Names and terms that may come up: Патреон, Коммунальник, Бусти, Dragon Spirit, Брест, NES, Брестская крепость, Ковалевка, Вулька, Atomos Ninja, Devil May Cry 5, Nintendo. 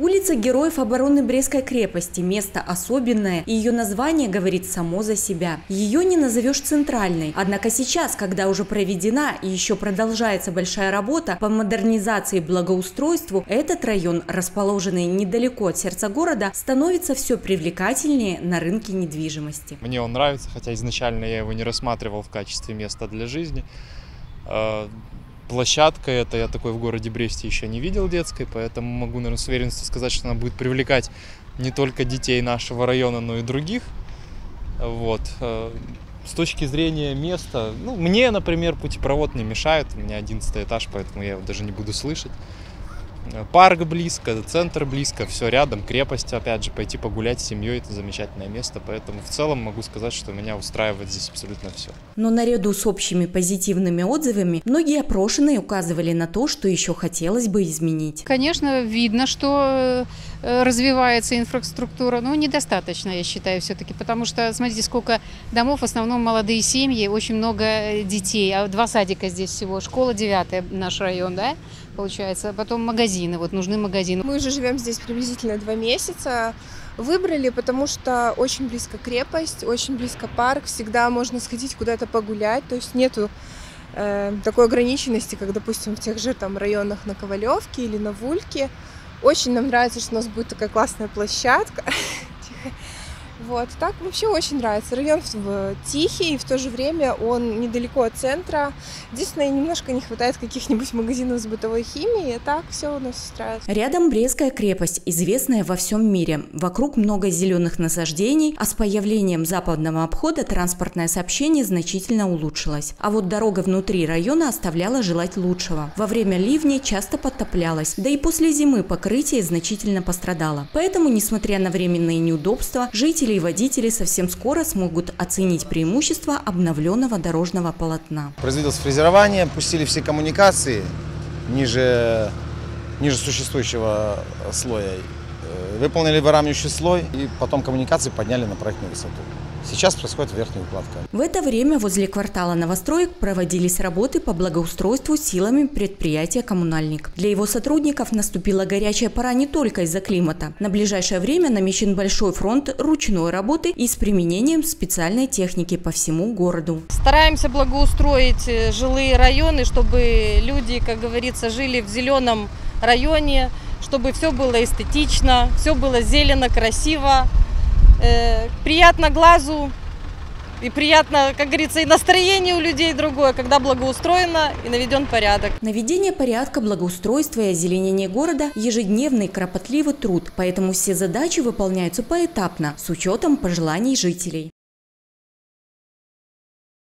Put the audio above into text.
Улица Героев обороны Брестской крепости – место особенное, и ее название говорит само за себя. Ее не назовешь центральной. Однако сейчас, когда уже проведена и еще продолжается большая работа по модернизации и благоустройству, этот район, расположенный недалеко от сердца города, становится все привлекательнее на рынке недвижимости. Мне он нравится, хотя изначально я его не рассматривал в качестве места для жизни. Площадка эта, я такой в городе Бресте еще не видел детской, поэтому могу, наверное, с уверенностью сказать, что она будет привлекать не только детей нашего района, но и других. Вот. С точки зрения места, ну, мне, например, путепровод не мешает, у меня 11 этаж, поэтому я его даже не буду слышать. Парк близко, центр близко, все рядом, крепость, опять же, пойти погулять с семьей – это замечательное место, поэтому в целом могу сказать, что меня устраивает здесь абсолютно все. Но наряду с общими позитивными отзывами многие опрошенные указывали на то, что еще хотелось бы изменить. Конечно, видно, что развивается инфраструктура, но недостаточно, я считаю, все-таки, потому что, смотрите, сколько домов, в основном молодые семьи, очень много детей, а 2 садика здесь всего, школа 9-я, наш район, да, получается, потом магазин. Вот нужны магазины. Мы уже живем здесь приблизительно 2 месяца. Выбрали, потому что очень близко крепость, очень близко парк. Всегда можно сходить куда-то погулять. То есть нету такой ограниченности, как, допустим, в тех же там районах на Ковалевке или на Вульке. Очень нам нравится, что у нас будет такая классная площадка. Вот, так вообще очень нравится. Район тихий, и в то же время он недалеко от центра. Единственное, немножко не хватает каких-нибудь магазинов с бытовой химией, и так все у нас устраивает. Рядом Брестская крепость, известная во всем мире. Вокруг много зеленых насаждений, а с появлением западного обхода транспортное сообщение значительно улучшилось. А вот дорога внутри района оставляла желать лучшего. Во время ливней часто подтоплялась, да и после зимы покрытие значительно пострадало. Поэтому, несмотря на временные неудобства, жители и водители совсем скоро смогут оценить преимущества обновленного дорожного полотна. Производилось фрезерование, пустили все коммуникации ниже существующего слоя, выполнили выравнивающий слой и потом коммуникации подняли на проектную высоту. Сейчас происходит верхняя укладка. В это время возле квартала новостроек проводились работы по благоустройству силами предприятия «Коммунальник». Для его сотрудников наступила горячая пора не только из-за климата. На ближайшее время намечен большой фронт ручной работы и с применением специальной техники по всему городу. Стараемся благоустроить жилые районы, чтобы люди, как говорится, жили в зеленом районе, чтобы все было эстетично, все было зелено, красиво. Приятно глазу и приятно, как говорится, и настроение у людей другое, когда благоустроено и наведен порядок. Наведение порядка, благоустройство и озеленение города – ежедневный кропотливый труд, поэтому все задачи выполняются поэтапно, с учетом пожеланий жителей.